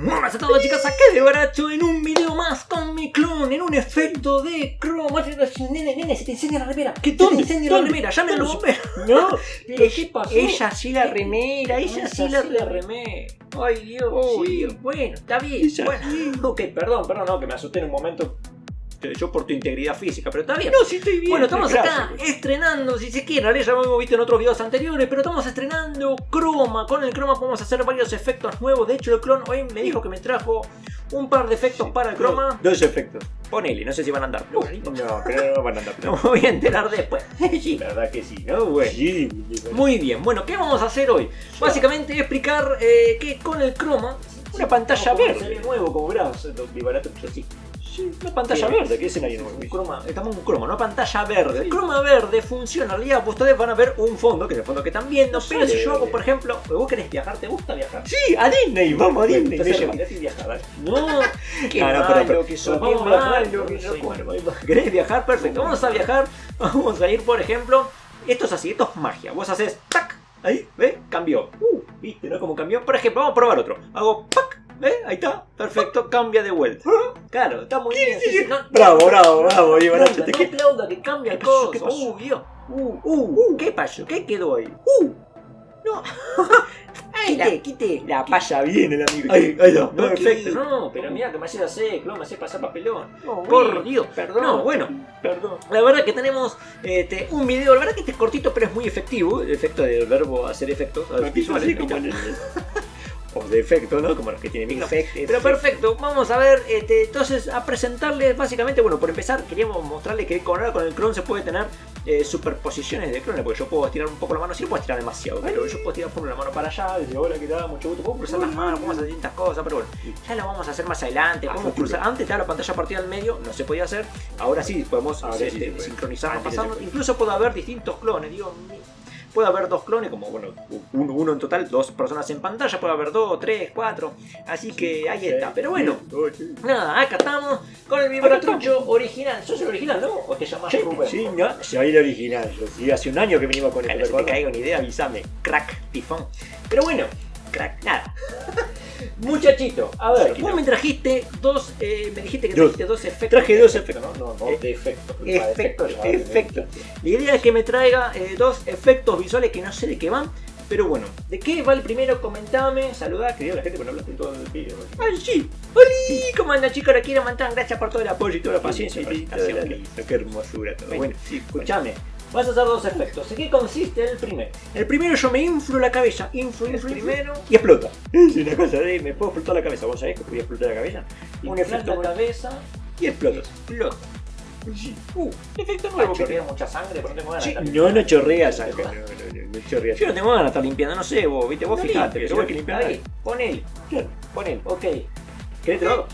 Muy buenas a todos, chicas, aquí de Baracho en un video más con mi clon, en un efecto de cromatización. Nene, se te incendia la remera. ¿Qué te incendia la remera? Llame a los bomberos. No, ¿qué pasó? Ella sí la remera, ella sí la remera. Ay, Dios. Bueno, está bien. Bueno, ok, perdón, no, que me asusté en un momento. Yo por tu integridad física, pero está bien. No, sí estoy bien. Bueno, estamos acá estrenando, si se quiere, ahora ya lo hemos visto en otros videos anteriores, pero estamos estrenando croma. Con el croma podemos hacer varios efectos nuevos. De hecho, el clon hoy me dijo que me trajo un par de efectos para el croma. Dos efectos. Ponele, no sé si van a andar. No, creo que no van a andar. No me voy a enterar después. Sí. La verdad que sí, ¿no? Bueno. Sí. Muy bien. Bueno, ¿qué vamos a hacer hoy? Básicamente explicar que con el croma, una pantalla verde. De nuevo, como verás, Vivarato así. Una pantalla verde, que es escenario nuevo. Estamos en un croma, una pantalla verde. El croma verde funciona, en realidad ustedes van a ver un fondo, que es el fondo que están viendo. Pero si yo hago, por ejemplo, vos querés viajar, ¿te gusta viajar? Sí, a Disney, vamos a Disney. ¿Querés viajar? Perfecto, vamos a viajar, vamos a ir, por ejemplo, esto es así, esto es magia. Vos haces tac, ahí, ¿ves? Cambió. ¿Viste, no? Como cambió. Por ejemplo, vamos a probar otro. Hago pac. ¿Ves? Ahí está, perfecto, cambia de vuelta. Claro, está muy bien. Sí, no, bravo, Ivanacho. Te aplauda que cambia el coso. ¿Qué pasó? ¿Qué pasó? ¿Qué quedó ahí? No. Quite. La paya viene el amigo. Ahí está, perfecto. No, pero mira que me hacía hacer, me hacía pasar papelón. Por Dios, perdón. No, bueno, perdón. La verdad que tenemos un video, la verdad que este es cortito, pero es muy efectivo. El efecto del verbo hacer efectos. O de efecto, ¿no? Como los que tienen efecto. Pero perfecto, vamos a ver, entonces a presentarles básicamente, bueno, por empezar queríamos mostrarles que con el clon se puede tener superposiciones de clones, porque yo puedo estirar un poco la mano, si no puedo estirar demasiado, pero yo puedo estirar por la mano para allá, desde hola, que tal, mucho gusto, puedo cruzar las manos, podemos hacer distintas cosas, pero bueno, ya lo vamos a hacer más adelante, podemos cruzar, antes estaba la pantalla partida al medio, no se podía hacer, ahora sí podemos sincronizarnos, pasarnos, incluso puedo haber distintos clones, digo. Puede haber dos clones, como bueno, uno en total, dos personas en pantalla, puede haber dos, tres, cuatro, así que ahí está. Pero bueno, nada, acá estamos con el Vibratrucho original. ¿Sos el original, no? ¿O te llamás Rubén? Sí, no, soy el original. Sí, hace un año que venimos con el si te caigo una idea, avísame. Crack, tifón. Pero bueno, crack, nada. Muchachito, a ver, vos me trajiste dos, me dijiste que trajiste dos efectos. Traje dos efectos, efectos. La idea es que me traiga dos efectos visuales que no sé de qué van, pero bueno, ¿de qué va el primero? Comentame, saludá, que diga la gente, pero hablaste todo el vídeo. ¡Ay, sí! ¡Holi! ¿Cómo andan, chicos? La quiero mandar, gracias por todo el apoyo y toda la paciencia. ¡Qué hermosura! Bueno, escuchame. Vas a hacer dos efectos. ¿En qué consiste el primero? El primero yo me inflo la cabeza. Inflo. Y explota. Es una cosa de... Me puedo explotar la cabeza. ¿Vos sabés que podía explotar la cabeza? Un efecto la cabeza. Y explota. Efecto nuevo. ¿Chorrea mucha sangre? Pero no tengo ganas de estar limpiando. No chorrea sangre. No chorrea. Yo no tengo ganas de estar limpiando. No sé, vos, viste, vos fijate. Pero hay que limpiar. Ahí, ponelo. Ok. ¿Querés te lo hago?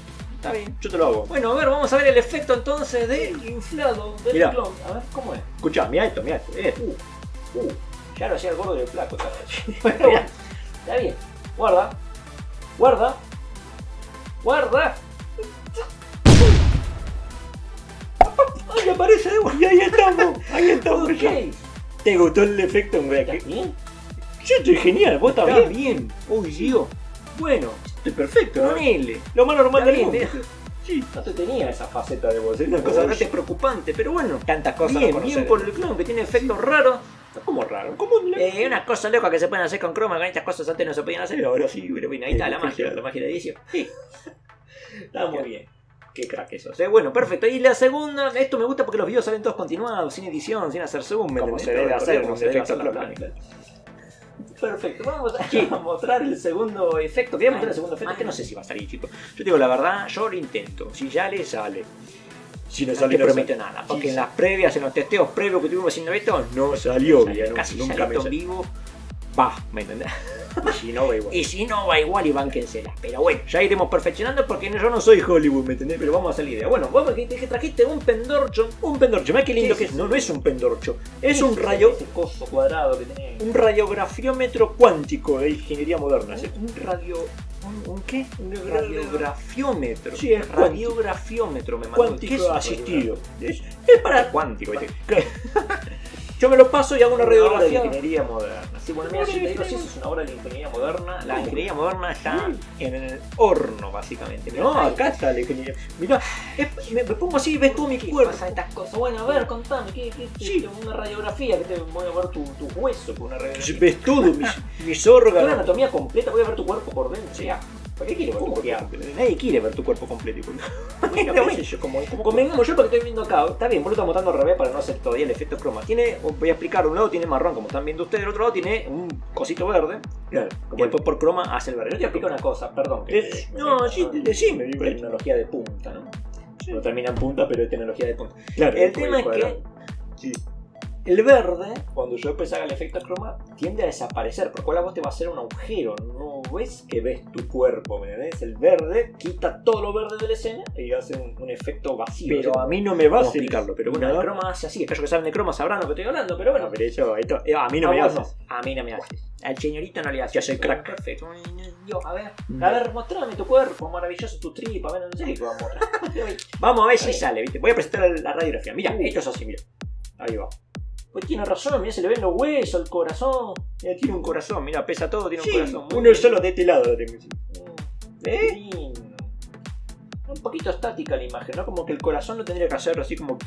Está bien, yo te lo hago. Bueno, a ver, vamos a ver el efecto entonces de inflado del clon. A ver cómo es. Escuchá, mirá esto. Ya lo hacía el gordo del flaco. Bueno, está bien. Guarda. ¡Ay, aparece de vuelta! Ahí estamos. ¿Te gustó el efecto, hombre? ¿Estás bien? Yo estoy genial, vos estás bien. Uy, Dios. Bueno. Perfecto, ¿no? Lo más normal del mundo. Sí. No te tenía esa faceta de vos, es una cosa bastante preocupante, pero bueno. Tantas cosas. Bien por el clon, que tiene efectos raros. ¿Cómo raro? Unas cosas locas que se pueden hacer con croma, que estas cosas antes no se podían hacer, pero ahora sí, pero bien, ahí está la magia de edición. Sí. Está muy bien. Qué crack eso. Bueno, perfecto. Y la segunda, esto me gusta porque los videos salen todos continuados, sin edición, sin hacer zoom. Como se debe hacer, como se debe hacer la plática. Perfecto, vamos a mostrar el segundo efecto. Quería mostrar el segundo efecto, que no sé si va a salir, chicos. Yo te digo la verdad, yo lo intento. Si ya le sale, si no sale, no promete nada. Porque en las previas, en los testeos previos que tuvimos haciendo esto, no salió bien. Casi nunca en vivo. Va, ¿me entendés? Y si no va igual, y bánquenselas. Pero bueno, ya iremos perfeccionando porque yo no soy Hollywood, ¿me entendés? Pero vamos a hacer la idea. Bueno, vos me trajiste un pendorcho. Mirá qué lindo que es. No, no es un pendorcho. Es un rayo... Ese coso cuadrado que tenés. Un radiografiómetro cuántico de ingeniería moderna. ¿Un radiografiómetro? Sí, es radiografiómetro. Me mandó. Cuántico asistido. Es para... Cuántico. Yo me lo paso y hago una radiografía. Una obra de ingeniería moderna. Sí, bueno, mira, yo te digo, si eso es una obra de ingeniería moderna, la ingeniería moderna está en el horno, básicamente. Mirá, no, acá está la ingeniería. Mirá, es, me pongo así y ves todo mi cuerpo. ¿Qué pasa estas cosas? Bueno, a ver, contame, ¿qué una radiografía? Que te voy a ver tu hueso con una radiografía. Ves todo, mis órganos. Una anatomía completa, voy a ver tu cuerpo por dentro. O sea, ¿para qué quiere ver tu cuerpo completo? Nadie quiere ver tu cuerpo completo. Convengamos, yo porque estoy viendo acá, está bien, vos lo estás montando al revés para no hacer todavía el efecto croma. Tiene, voy a explicar, un lado tiene marrón, como están viendo ustedes, del otro lado tiene un cosito verde. Claro. Como después por croma hace el verde. Yo te explico una cosa, perdón. No, sí, decime. Tecnología de punta, ¿no? No termina en punta, pero es tecnología de punta. Claro. El tema es que... Sí. El verde, cuando yo empecé a hacer el efecto croma, tiende a desaparecer, por lo cual a vos te va a hacer un agujero, no ves que ves tu cuerpo, ¿me entendés? El verde quita todo lo verde de la escena y hace un efecto vacío. Pero a mí no me va a explicarlo, pero bueno, el croma hace así, aquellos que saben de croma sabrán lo que estoy hablando, pero bueno. No, pero eso, a mí no me hace. A mí no me hace. Al señorito no le hace. Yo soy crack. Perfecto. Yo, a ver, mostrame tu cuerpo, maravilloso, tu tripa, bueno, no sé qué vamos a mostrar. Vamos a ver si sale, ¿viste? Voy a presentar la radiografía. Mira, esto es así, mira. Ahí va. Pues tiene razón, mirá, se le ven los huesos, el corazón. Mirá, tiene un corazón, mirá, pesa todo, tiene un corazón. Uno solo de este lado lo tengo. Un poquito estática la imagen, ¿no? Como que el corazón lo tendría que hacer así como...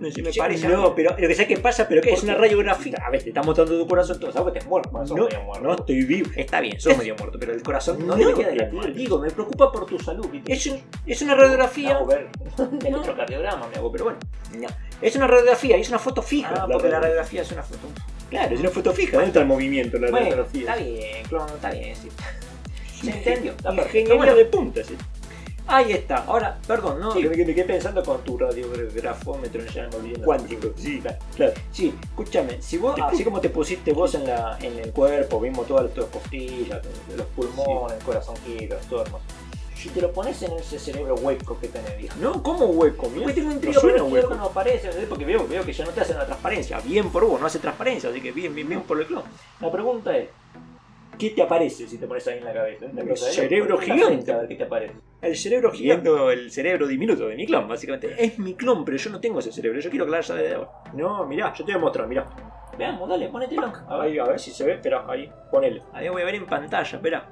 No sé, me parece. No, pero lo que sé que pasa, pero que es una radiografía. A ver, te está mostrando tu corazón, entonces sabes que estás muerto. No, estoy vivo. Está bien, sos medio muerto, pero el corazón no le queda de la piel. Digo, me preocupa por tu salud. Es una radiografía... Electrocardiograma me hago, pero bueno. Es una radiografía y es una foto fija. Ah, porque la radiografía es una foto. Claro, es una foto fija. ¿Dónde está el movimiento la radiografía? Está bien, clon, está bien. Sí. Se entendió. Ingeniería de punta, sí. Ahí está. Ahora, perdón, ¿no? Sí, me quedé pensando con tu radiografómetro, ya no me olvidé. Cuántico. Sí, claro. Sí, escúchame, si vos, así como te pusiste vos en el cuerpo, vimos todas tus costillas, los pulmones, el corazoncito, todo hermoso. Si te lo pones en ese cerebro hueco que tenés. No, ¿cómo hueco? Mira, tengo un trío, pero hueco no aparece, porque veo que ya no te hacen la transparencia. Bien por vos, no hace transparencia, así que bien por el clon. La pregunta es, ¿qué te aparece si te pones ahí en la cabeza? El cerebro gigante. ¿Qué te aparece? El cerebro gigante, el cerebro diminuto de mi clon, básicamente. Es mi clon, pero yo no tengo ese cerebro, yo quiero que la haya de ahora. No, mirá, yo te voy a mostrar, mirá. Veamos, dale, ponételo. Ahí, a ver si se ve, espera, ahí, ponelo. Ahí voy a ver en pantalla, espera.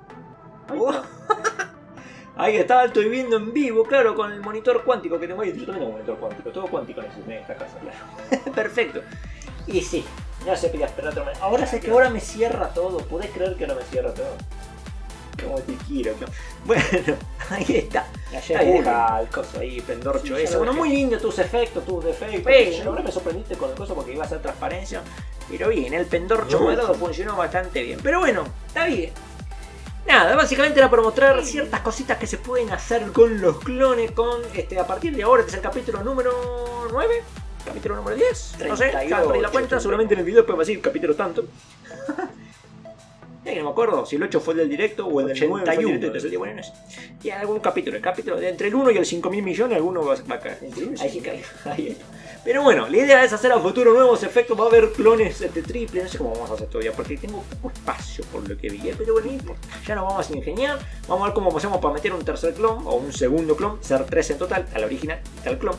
Ahí está, estoy viendo en vivo, claro, con el monitor cuántico que tengo ahí. Yo también tengo un monitor cuántico, todo cuántico en esta casa, claro. Perfecto. Y sí, no se pide esperar otra manera. Ahora sé que ahora me cierra todo, ¿podés creer que ahora me cierra todo? Como te quiero, ¿no? Bueno, ahí está. Ahí deja el coso ahí, pendorcho eso. Bueno, muy lindo tus efectos, tus defectos. Bello. Ahora me sorprendiste con el coso porque iba a ser transparencia. Pero bien, el pendorcho modelado funcionó bastante bien. Pero bueno, está bien. Nada, básicamente era para mostrar ciertas cositas que se pueden hacer con los clones a partir de ahora. Este es el capítulo número 9, capítulo número 10, 38, no sé, ya perdí la cuenta, seguramente en el video después va a decir capítulo tanto. Ya que no me acuerdo si el 8 fue el del directo o el del 81. Bueno, y algún capítulo, el capítulo de entre el 1 y el 5.000 millones, alguno va a caer. Ahí sí cae. Pero bueno, la idea es hacer a futuro nuevos efectos, va a haber clones de triple, no sé cómo vamos a hacer todavía, porque tengo poco espacio por lo que vi, pero bueno, ya nos vamos a ingeniar, vamos a ver cómo hacemos para meter un tercer clon, o un segundo clon, ser 3 en total, al original, tal clon,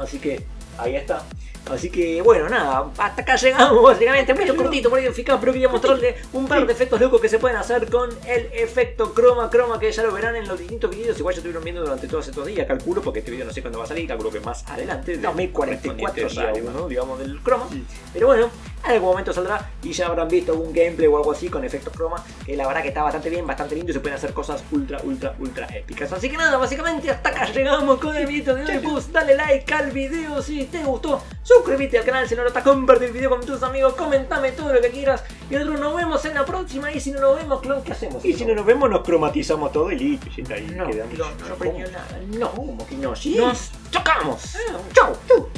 así que ahí está. Así que bueno, nada, hasta acá llegamos básicamente, medio cortito, medio eficaz, pero quería mostrarle un par de efectos locos que se pueden hacer con el efecto croma, que ya lo verán en los distintos videos, igual ya estuvieron viendo durante todos estos días, calculo, porque este video no sé cuándo va a salir, calculo que más adelante, 2044 sale, ¿no? Digamos, del croma, pero bueno, en algún momento saldrá y ya habrán visto algún gameplay o algo así con efectos croma, que la verdad que está bastante bien, bastante lindo y se pueden hacer cosas ultra épicas. Así que nada, básicamente hasta acá llegamos con el video de hoy. Pues dale like al video si te gustó, suscríbete al canal si no lo estás, comparte el video con tus amigos, comentame todo lo que quieras y nosotros nos vemos en la próxima. Y si no nos vemos, clon, ¿qué hacemos? Y si no nos vemos, nos cromatizamos todo y listo. No, no aprendió nada. No, como que no, nos chocamos. Chau.